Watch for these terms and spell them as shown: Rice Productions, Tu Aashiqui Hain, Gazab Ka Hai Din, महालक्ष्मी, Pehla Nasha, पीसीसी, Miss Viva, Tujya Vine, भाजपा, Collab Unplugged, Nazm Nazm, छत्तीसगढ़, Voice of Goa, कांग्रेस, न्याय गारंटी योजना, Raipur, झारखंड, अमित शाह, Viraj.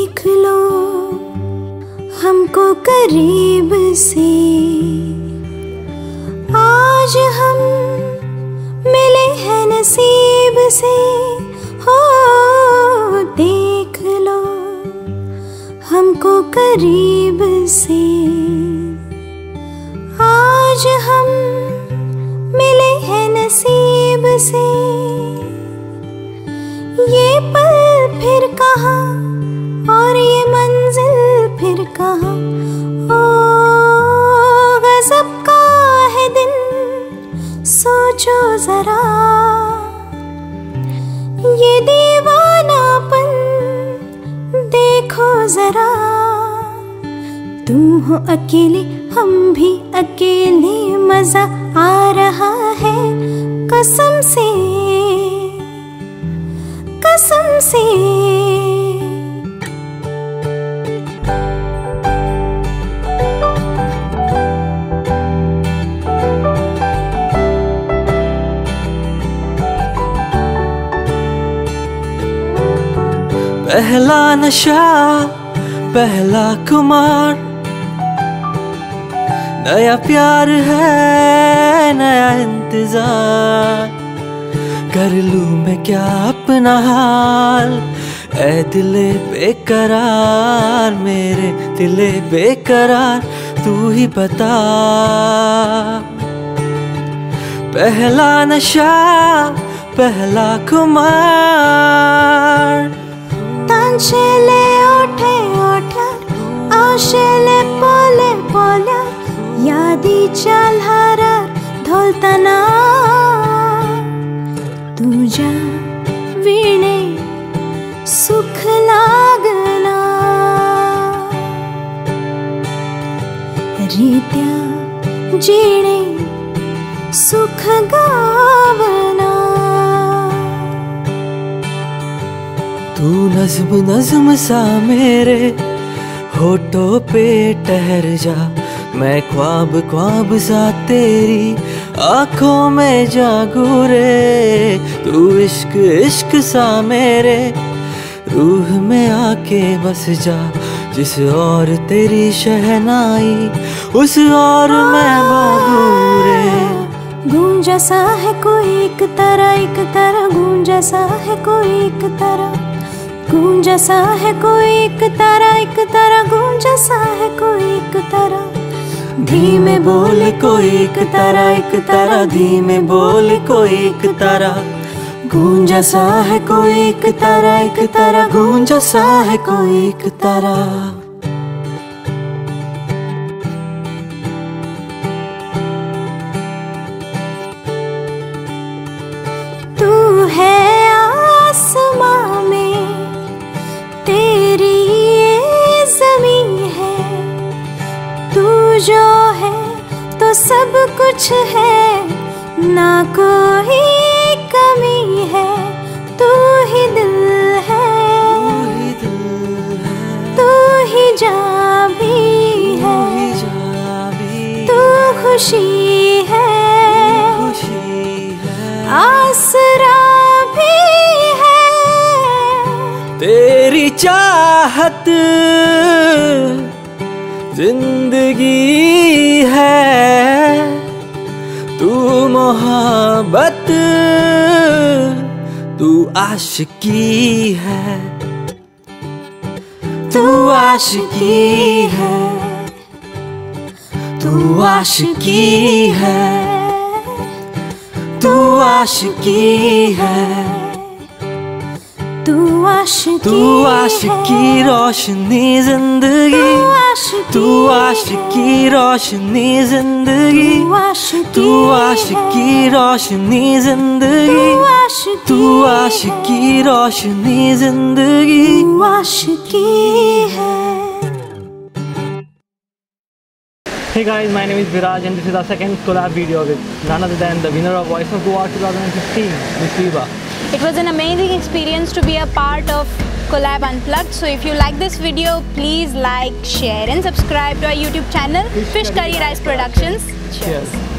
देख लो हमको करीब से, आज हम मिले हैं नसीब से। हो देख लो हमको करीब से, आज हम मिले हैं नसीब से। ये पल फिर कहाँ और ये मंजिल फिर कहाँ। ओ गजब का है दिन, सोचो जरा ये दीवानापन देखो जरा। तुम हो अकेले हम भी अकेले, मजा आ रहा है कसम से, कसम से। पहला नशा पहला कुमार, नया प्यार है नया इंतजार। कर लूं मैं क्या अपना हाल, ऐ दिले बेकरार, मेरे दिले बेकरार तू ही बता। पहला नशा पहला कुमार, तांचले ओठे ओठार, आशेले पोले पोल्यार, यादी चाल हारार धोलताना। तुझ्या वीणे सुख लागला, रित्या जिणे सुख गावना। तू नज्म नज्म सा मेरे होठों पे ठहर जा, मैं ख्वाब ख्वाब सा तेरी आँखों में जागूं रे। तू इश्क इश्क सा मेरे रूह में आके बस जा, जिस और तेरी शहनाई उस और मैं भागूं रे। गूंजा सा है कोई एक तरह, एक तरह गूंजा सा है कोई एक तरह, गूंजा सा है कोई एक तारा, एक तारा गूंजा सा है कोई एक तारा। धीमे बोल कोई एक तारा, एक तारा धीमे बोल कोई एक तारा, गूंजा सा है कोई एक तारा, एक तारा गूंजा सा है कोई एक तारा। तू है आसमां में, तेरी ये ज़मीं है, तू जो है तो सब कुछ है, ना कोई कमी है। तू ही दिल है, तू ही जान भी है, तू खुशी है, आसरा भी है। तेरी चाहत जिंदगी है, तू मोहब्बत तू आशिकी है, तू आशिकी है, तू आशिकी है, तू आशिकी है, तू आशिकी रोशनी जिंदगी, तू आशिकी रोशनी जिंदगी, तू आशिकी रोशनी जिंदगी, तू आशिकी रोशनी जिंदगी, तू आशिकी है। Hey guys, my name is Viraj and this is our second collab video with none other than the winner of Voice of Goa 2015, Miss Viva. It was an amazing experience to be a part of Collab Unplugged. So if you like this video, please like, share and subscribe to our YouTube channel, Fish Curry Rice Productions. Cheers.